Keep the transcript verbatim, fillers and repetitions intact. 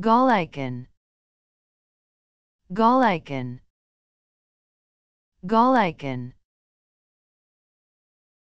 gallican, gallican, gallican.